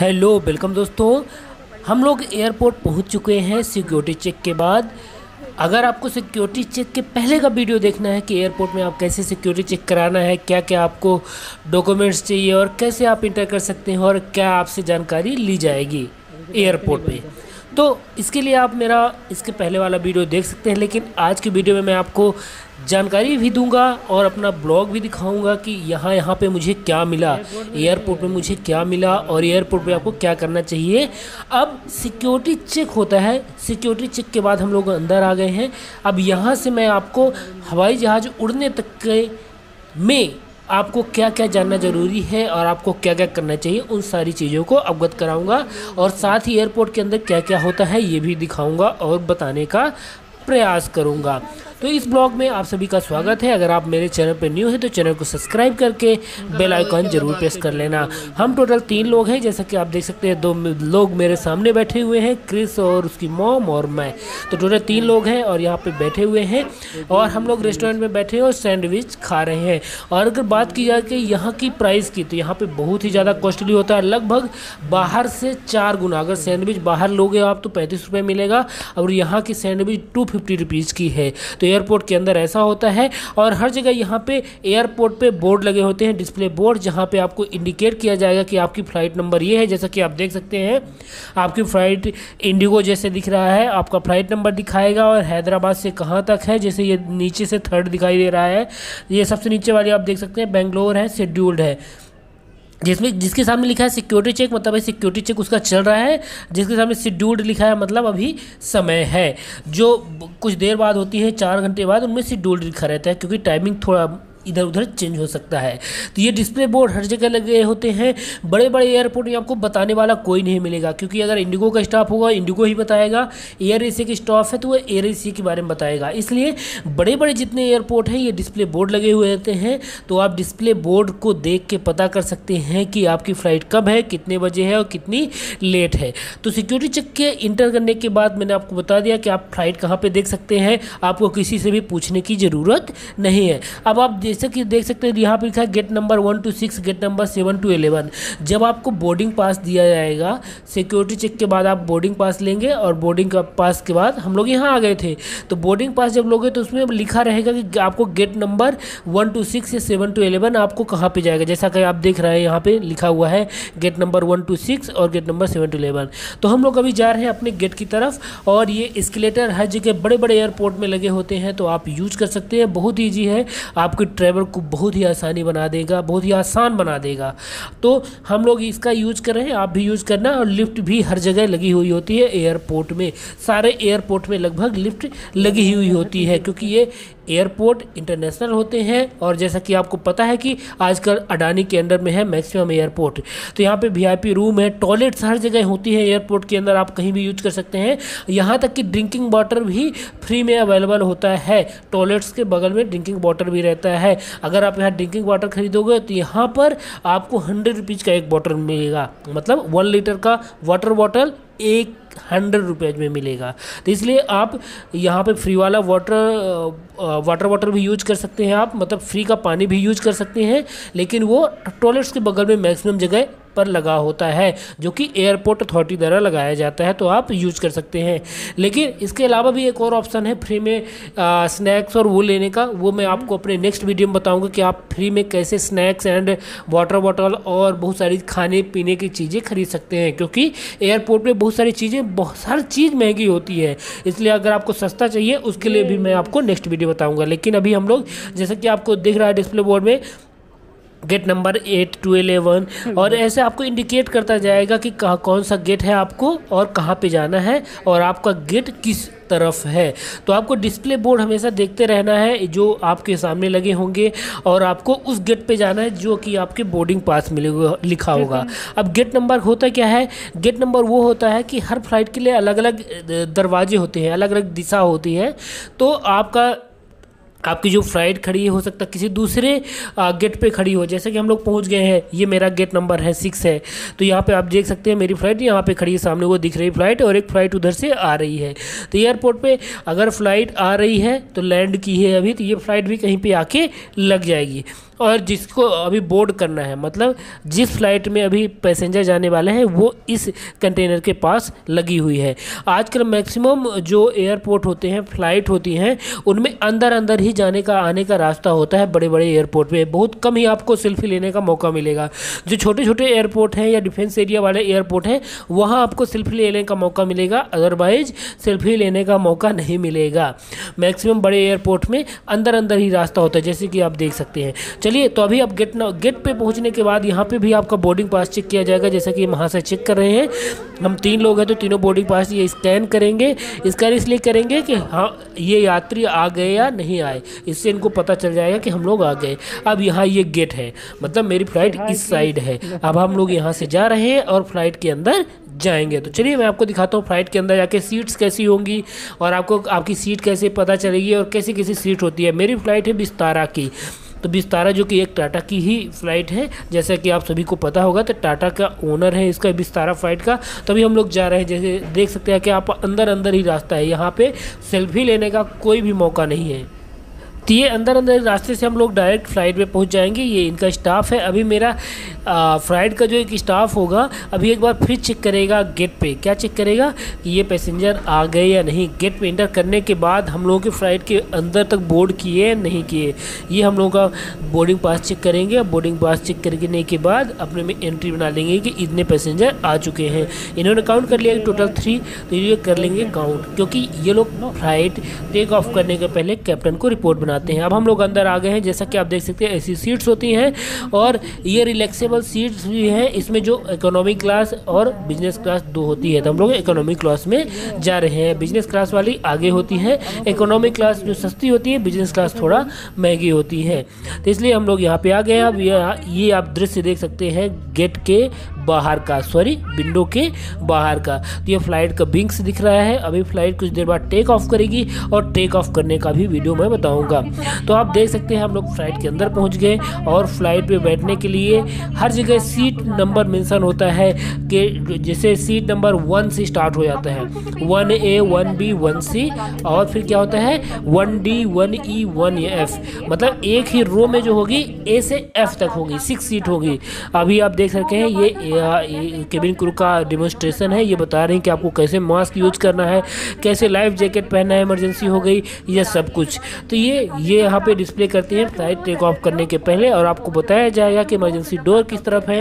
Hello welcome दोस्तों, हम लोग एयरपोर्ट पहुंच चुके हैं सिक्योरिटी चेक के बाद। अगर आपको सिक्योरिटी चेक के पहले का वीडियो देखना है कि एयरपोर्ट में आप कैसे सिक्योरिटी चेक कराना है, क्या क्या आपको डॉक्यूमेंट्स चाहिए और कैसे आप इंटर कर सकते हैं और क्या आपसे जानकारी ली जाएगी एयरपोर्ट पे, तो इसके लिए आप मेरा इसके पहले वाला वीडियो देख सकते हैं। लेकिन आज की वीडियो में मैं आपको जानकारी भी दूंगा और अपना ब्लॉग भी दिखाऊंगा कि यहाँ पे मुझे क्या मिला, एयरपोर्ट पे मुझे क्या मिला और एयरपोर्ट पे आपको क्या करना चाहिए। अब सिक्योरिटी चेक होता है, सिक्योरिटी चेक के बाद हम लोग अंदर आ गए हैं। अब यहाँ से मैं आपको हवाई जहाज़ उड़ने तक के में आपको क्या क्या जानना ज़रूरी है और आपको क्या क्या करना चाहिए उन सारी चीज़ों को अवगत कराऊंगा और साथ ही एयरपोर्ट के अंदर क्या क्या होता है ये भी दिखाऊंगा और बताने का प्रयास करूंगा। तो इस ब्लॉग में आप सभी का स्वागत है। अगर आप मेरे चैनल पर न्यू हैं तो चैनल को सब्सक्राइब करके बेल आइकॉन जरूर प्रेस कर लेना। हम टोटल 3 लोग हैं, जैसा कि आप देख सकते हैं 2 लोग मेरे सामने बैठे हुए हैं, क्रिस और उसकी मॉम और मैं, तो टोटल 3 लोग हैं और यहाँ पे बैठे हुए हैं और हम लोग रेस्टोरेंट में बैठे हैं और सैंडविच खा रहे हैं। और अगर बात की जाए कि यहाँ की प्राइस की, तो यहाँ पर बहुत ही ज़्यादा कॉस्टली होता है, लगभग बाहर से 4 गुना। अगर सैंडविच बाहर लोगे आप तो 35 रुपये मिलेगा और यहाँ की सैंडविच 250 रुपीज़ की है। तो एयरपोर्ट के अंदर ऐसा होता है और हर जगह यहाँ पे एयरपोर्ट पे बोर्ड लगे होते हैं, डिस्प्ले बोर्ड, जहाँ पे आपको इंडिकेट किया जाएगा कि आपकी फ़्लाइट नंबर ये है। जैसा कि आप देख सकते हैं आपकी फ़्लाइट इंडिगो जैसे दिख रहा है, आपका फ़्लाइट नंबर दिखाएगा और हैदराबाद से कहाँ तक है, जैसे ये नीचे से थर्ड दिखाई दे रहा है, ये सबसे नीचे वाली आप देख सकते हैं बेंगलोर है, शेड्यूल्ड है, जिसमें जिसके सामने लिखा है सिक्योरिटी चेक, मतलब है सिक्योरिटी चेक उसका चल रहा है, जिसके सामने शेड्यूल्ड लिखा है मतलब अभी समय है, जो कुछ देर बाद होती है, 4 घंटे बाद उनमें शेड्यूल्ड लिखा रहता है क्योंकि टाइमिंग थोड़ा इधर उधर चेंज हो सकता है। तो ये डिस्प्ले बोर्ड हर जगह लगे होते हैं, बड़े बड़े एयरपोर्ट में आपको बताने वाला कोई नहीं मिलेगा क्योंकि अगर इंडिगो का स्टाफ होगा इंडिगो ही बताएगा, एयर एशिया की स्टाफ है तो वह एयर एशिया के बारे में बताएगा। इसलिए बड़े बड़े जितने एयरपोर्ट हैं ये डिस्प्ले बोर्ड लगे हुए रहते हैं, तो आप डिस्प्ले बोर्ड को देख के पता कर सकते हैं कि आपकी फ़्लाइट कब है, कितने बजे है और कितनी लेट है। तो सिक्योरिटी चेक के इंटर करने के बाद मैंने आपको बता दिया कि आप फ्लाइट कहाँ पर देख सकते हैं, आपको किसी से भी पूछने की ज़रूरत नहीं है। अब आप जैसे कि देख सकते हैं यहाँ पर लिखा है gate number 1 to 6, gate number 7 to 11। जब आपको बोर्डिंग पास दिया जाएगा, सिक्योरिटी चेक के बाद आप बोर्डिंग पास लेंगे और बोर्डिंग का पास के बाद हम लोग यहाँ आ गए थे, तो बोर्डिंग पास जब लोगे तो उसमें लिखा रहेगा कि आपको गेट नंबर 1 to 6 या 7 to 11 आपको कहाँ पर जाएगा। जैसा कि आप देख रहे हैं यहाँ पर लिखा हुआ है गेट नंबर 1 to 6 और गेट नंबर 7 to 11। तो हम लोग अभी जा रहे हैं अपने गेट की तरफ और ये एस्केलेटर हर जगह बड़े बड़े एयरपोर्ट में लगे होते हैं, तो आप यूज कर सकते हैं, बहुत ईजी है, आपकी ट्रैवल को बहुत ही आसान बना देगा। तो हम लोग इसका यूज़ कर रहे हैं, आप भी यूज़ करना। और लिफ्ट भी हर जगह लगी हुई होती है एयरपोर्ट में, सारे एयरपोर्ट में लगभग लिफ्ट लगी हुई होती है क्योंकि ये एयरपोर्ट इंटरनेशनल होते हैं और जैसा कि आपको पता है कि आजकल अडानी के अंडर में है मैक्सिमम एयरपोर्ट। तो यहाँ पे वीआईपी रूम है, टॉयलेट्स हर जगह होती है एयरपोर्ट के अंदर, आप कहीं भी यूज कर सकते हैं, यहाँ तक कि ड्रिंकिंग वाटर भी फ्री में अवेलेबल होता है, टॉयलेट्स के बगल में ड्रिंकिंग वाटर भी रहता है। अगर आप यहाँ ड्रिंकिंग वाटर खरीदोगे तो यहाँ पर आपको 100 रुपीज़ का एक बॉटल मिलेगा, मतलब 1 लीटर का वाटर बॉटल 100 रुपये में मिलेगा। तो इसलिए आप यहाँ पे फ्री वाला वाटर भी यूज कर सकते हैं, आप मतलब फ्री का पानी भी यूज कर सकते हैं, लेकिन वो टॉयलेट्स के बगल में मैक्सिमम जगह पर लगा होता है जो कि एयरपोर्ट अथॉरिटी द्वारा लगाया जाता है, तो आप यूज कर सकते हैं। लेकिन इसके अलावा भी एक और ऑप्शन है फ्री में स्नैक्स और वो लेने का, वो मैं आपको अपने नेक्स्ट वीडियो में बताऊंगा कि आप फ्री में कैसे स्नैक्स एंड वाटर बॉटल और बहुत सारी खाने पीने की चीज़ें खरीद सकते हैं क्योंकि एयरपोर्ट पर बहुत सारी चीज़ महंगी होती है, इसलिए अगर आपको सस्ता चाहिए उसके लिए भी मैं आपको नेक्स्ट वीडियो बताऊँगा। लेकिन अभी हम लोग जैसे कि आपको दिख रहा है डिस्प्ले बोर्ड में गेट नंबर 8 to 11 और ऐसे आपको इंडिकेट करता जाएगा कि कौन सा गेट है आपको और कहाँ पे जाना है और आपका गेट किस तरफ है। तो आपको डिस्प्ले बोर्ड हमेशा देखते रहना है जो आपके सामने लगे होंगे और आपको उस गेट पे जाना है जो कि आपके बोर्डिंग पास में लिखा होगा। अब गेट नंबर होता क्या है, गेट नंबर वो होता है कि हर फ्लाइट के लिए अलग अलग दरवाजे होते हैं, अलग अलग दिशा होती है, तो आपका आपकी जो फ्लाइट खड़ी है हो सकता है किसी दूसरे गेट पे खड़ी हो। जैसे कि हम लोग पहुंच गए हैं, ये मेरा गेट नंबर है 6 है, तो यहाँ पे आप देख सकते हैं मेरी फ्लाइट यहाँ पे खड़ी है, सामने वो दिख रही फ्लाइट और एक फ्लाइट उधर से आ रही है। तो एयरपोर्ट पे अगर फ्लाइट आ रही है तो लैंड की है अभी, तो ये फ्लाइट भी कहीं पर आके लग जाएगी। और जिसको अभी बोर्ड करना है, मतलब जिस फ्लाइट में अभी पैसेंजर जाने वाले हैं, वो इस कंटेनर के पास लगी हुई है। आजकल मैक्सिमम जो एयरपोर्ट होते हैं, फ्लाइट होती हैं, उनमें अंदर अंदर ही जाने का आने का रास्ता होता है। बड़े बड़े एयरपोर्ट पे बहुत कम ही आपको सेल्फी लेने का मौका मिलेगा। जो छोटे छोटे एयरपोर्ट हैं या डिफेंस एरिया वाले एयरपोर्ट हैं, वहाँ आपको सेल्फी लेने का मौका मिलेगा, अदरवाइज सेल्फी लेने का मौका नहीं मिलेगा। मैक्सिमम बड़े एयरपोर्ट में अंदर अंदर ही रास्ता होता है, जैसे कि आप देख सकते हैं। चलिए, तो अभी आप गेट पे पहुंचने के बाद यहाँ पे भी आपका बोर्डिंग पास चेक किया जाएगा, जैसा कि हम वहाँ से चेक कर रहे हैं। हम 3 लोग हैं तो तीनों बोर्डिंग पास ये स्कैन करेंगे। स्कैन इसलिए करेंगे कि हाँ, ये यात्री आ गए या नहीं आए, इससे इनको पता चल जाएगा कि हम लोग आ गए। अब यहाँ ये गेट है, मतलब मेरी फ्लाइट इस साइड है। अब हम लोग यहाँ से जा रहे हैं और फ्लाइट के अंदर जाएंगे। तो चलिए मैं आपको दिखाता हूँ फ्लाइट के अंदर जाके सीट्स कैसी होंगी और आपको आपकी सीट कैसे पता चलेगी और कैसी कैसी सीट होती है। मेरी फ्लाइट है विस्तारा की, तो विस्तारा जो कि एक टाटा की ही फ्लाइट है, जैसा कि आप सभी को पता होगा। तो टाटा का ओनर है इसका, विस्तारा फ्लाइट का। तभी हम लोग जा रहे हैं। जैसे देख सकते हैं कि आप अंदर अंदर ही रास्ता है, यहाँ पे सेल्फी लेने का कोई भी मौका नहीं है। तो ये अंदर अंदर रास्ते से हम लोग डायरेक्ट फ्लाइट पे पहुंच जाएंगे। ये इनका स्टाफ है। अभी मेरा फ्लाइट का जो एक स्टाफ होगा, अभी एक बार फिर चेक करेगा गेट पे। क्या चेक करेगा कि ये पैसेंजर आ गए या नहीं। गेट पे इंटर करने के बाद हम लोगों के फ्लाइट के अंदर तक बोर्ड किए नहीं किए, ये हम लोगों का बोर्डिंग पास चेक करेंगे। बोर्डिंग पास चेक करने के बाद अपने में एंट्री बना लेंगे कि इतने पैसेंजर आ चुके हैं। इन्होंने काउंट कर लिया टोटल 3, तो ये कर लेंगे काउंट, क्योंकि ये लोग फ्लाइट टेक ऑफ करने के पहले कैप्टन को रिपोर्ट बना। अब हम लोग अंदर आ गए हैं। जैसा कि आप देख सकते हैं, ऐसी सीट्स होती हैं और ये रिलैक्सेबल सीट्स भी हैं। इसमें जो इकोनॉमी क्लास और बिजनेस क्लास 2 होती है, तो हम लोग इकोनॉमी क्लास में जा रहे हैं। बिजनेस क्लास वाली आगे होती है, इकोनॉमी क्लास जो सस्ती होती है, बिजनेस क्लास थोड़ा महंगी होती है, तो इसलिए हम लोग यहाँ पर आ गए हैं। अब ये आप दृश्य देख सकते हैं गेट के बाहर का, सॉरी विंडो के बाहर का। तो ये फ्लाइट का विंग्स दिख रहा है। अभी फ्लाइट कुछ देर बाद टेक ऑफ करेगी और टेक ऑफ करने का भी वीडियो मैं बताऊंगा। तो आप देख सकते हैं हम लोग फ्लाइट के अंदर पहुंच गए और फ्लाइट पे बैठने के लिए हर जगह सीट नंबर मेंशन होता है कि जैसे सीट नंबर 1 से स्टार्ट हो जाता है, 1A, 1B, 1C और फिर क्या होता है 1D, 1E, 1F, मतलब एक ही रो में जो होगी A से F तक होगी, 6 सीट होगी। अभी आप देख सकते हैं ये केबिन क्रू का डेमोन्स्ट्रेशन है। ये बता रहे हैं कि आपको कैसे मास्क यूज करना है, कैसे लाइफ जैकेट पहनना है, इमरजेंसी हो गई, यह सब कुछ। तो ये यहाँ पे डिस्प्ले करती है फ्लाइट टेक ऑफ करने के पहले, और आपको बताया जाएगा कि इमरजेंसी डोर किस तरफ है,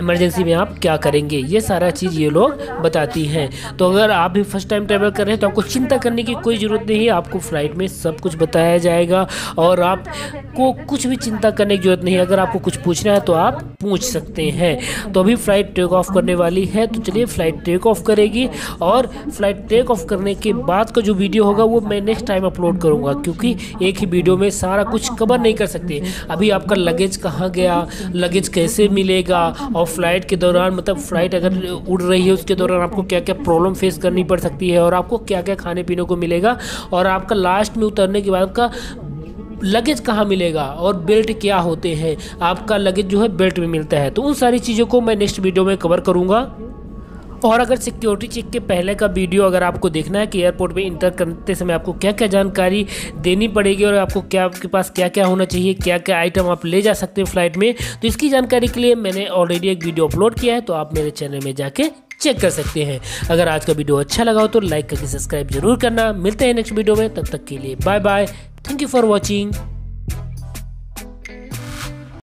इमरजेंसी में आप क्या करेंगे, ये सारा चीज़ ये लोग बताती हैं। तो अगर आप भी फर्स्ट टाइम ट्रैवल कर रहे हैं तो आपको चिंता करने की कोई ज़रूरत नहीं है। आपको फ्लाइट में सब कुछ बताया जाएगा और आपको कुछ भी चिंता करने की ज़रूरत नहीं है। अगर आपको कुछ पूछना है तो आप पूछ सकते हैं। तो अभी फ्लाइट टेक ऑफ करने वाली है, तो चलिए फ्लाइट टेक ऑफ करेगी और फ्लाइट टेक ऑफ करने के बाद का जो वीडियो होगा वो मैं नेक्स्ट टाइम अपलोड करूँगा, क्योंकि एक ही वीडियो में सारा कुछ कवर नहीं कर सकते। अभी आपका लगेज कहाँ गया, लगेज कैसे मिलेगा और फ्लाइट के दौरान, मतलब फ्लाइट अगर उड़ रही है उसके दौरान आपको क्या क्या प्रॉब्लम फेस करनी पड़ सकती है और आपको क्या क्या खाने पीने को मिलेगा और आपका लास्ट में उतरने के बाद आपका लगेज कहाँ मिलेगा और बेल्ट क्या होते हैं, आपका लगेज जो है बेल्ट में मिलता है, तो उन सारी चीज़ों को मैं नेक्स्ट वीडियो में कवर करूँगा। और अगर सिक्योरिटी चेक के पहले का वीडियो अगर आपको देखना है कि एयरपोर्ट में इंटर करते समय आपको क्या क्या जानकारी देनी पड़ेगी और आपको क्या, आपके पास क्या क्या होना चाहिए, क्या क्या आइटम आप ले जा सकते हैं फ्लाइट में, तो इसकी जानकारी के लिए मैंने ऑलरेडी एक वीडियो अपलोड किया है, तो आप मेरे चैनल में जाके चेक कर सकते हैं। अगर आज का वीडियो अच्छा लगा हो तो लाइक करके सब्सक्राइब जरूर करना। मिलते हैं नेक्स्ट वीडियो में, तब तक के लिए bye bye. Thank you for watching.